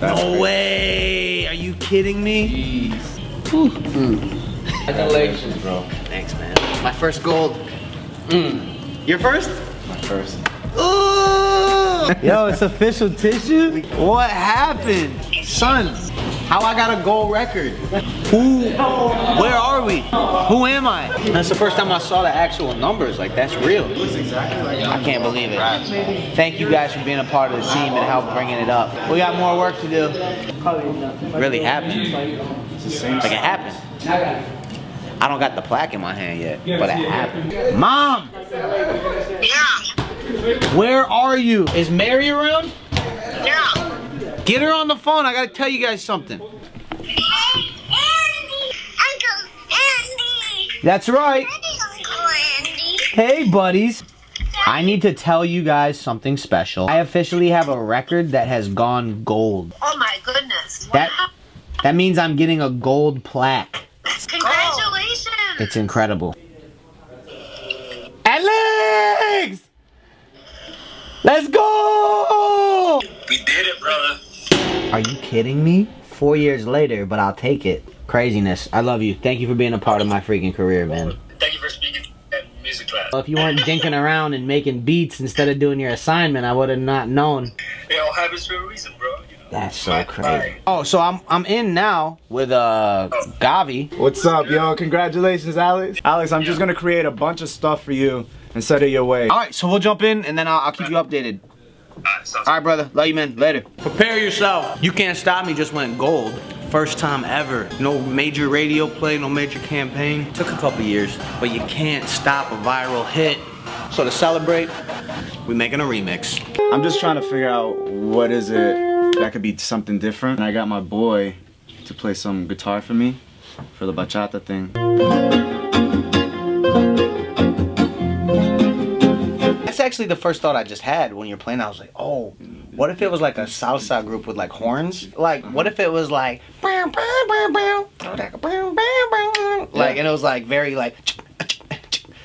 That's no way! Are you kidding me? Jeez. Congratulations, bro. Thanks, man. My first gold. Your first? My first. Ooh! Yo, it's official tissue? What happened? Son, how I got a gold record? Where are we? Who am I? That's the first time I saw the actual numbers. Like, that's real. I can't believe it. Thank you guys for being a part of the team and help bringing it up. We got more work to do. Really happened. Like, it happened. I don't got the plaque in my hand yet, but it happened. Mom! Yeah? Where are you? Is Mary around? Yeah. Get her on the phone, I gotta tell you guys something. Andy! Uncle Andy! That's right. Hey, buddies. I need to tell you guys something special. I officially have a record that has gone gold. Oh my goodness. Wow. That means I'm getting a gold plaque. Congratulations! It's incredible. Alex! Let's go! We did it, brother. Are you kidding me? 4 years later, but I'll take it. Craziness. I love you. Thank you for being a part of my freaking career, man. Thank you for speaking at music class. Well, if you weren't dinking around and making beats instead of doing your assignment, I would have not known. It all happens for a reason, bro. That's so crazy. Oh, so I'm in now with GAWVI. What's up, yo? Congratulations, Alex. Alex, I'm just gonna create a bunch of stuff for you and send it your way. All right, so we'll jump in and then I'll keep you updated. All right, brother. Love you, man. Later. Prepare yourself. You Can't Stop Me just went gold. First time ever. No major radio play, no major campaign. Took a couple years, but you can't stop a viral hit. So to celebrate, we're making a remix. I'm just trying to figure out what is it that could be something different. And I got my boy to play some guitar for me, for the bachata thing. That's actually the first thought I just had when you're playing. I was like, oh, what if it was like a salsa group with like horns? Like, what if it was like, and it was like very like,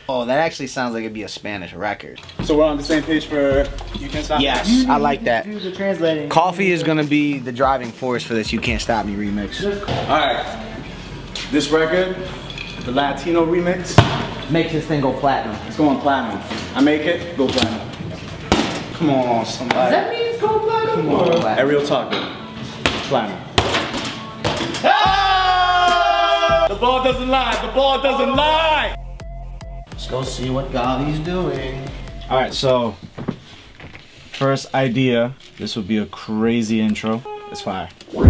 oh, that actually sounds like it'd be a Spanish record. So we're on the same page for You Can't Stop Me? Yes, I like that. Coffee is gonna be the driving force for this You Can't Stop Me remix. Alright, this record, the Latino remix, makes this thing go platinum. It's going platinum. I make it, go platinum. Come on, somebody. Does that mean it's going platinum? Come on, platinum. Ariel Taco. Platinum. Ah! The ball doesn't lie, the ball doesn't lie! Let's go see what GAWVI's doing. All right, so first idea, this would be a crazy intro. It's fire. People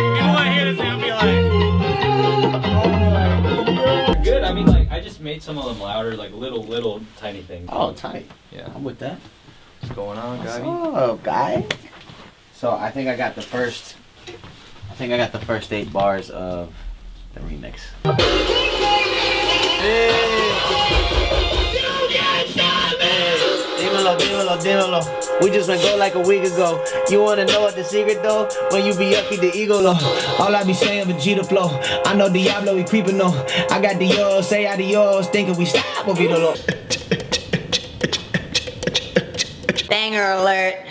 I hear this, they'll be like, good. I mean, like, I just made some of them louder, like little tiny things. Oh, tight. Yeah. I'm with that. What's going on, GAWVI? What's up, guy? So I think I got the first. I think I got the first 8 bars of the remix. We just went go like a week ago. You wanna know what the secret though? When you be yucky, the ego low. All I be saying Vegeta flow. I know Diablo, we creepin' though. I got the yours, say out of yours, thinking we stop, we'll be the low. Banger alert.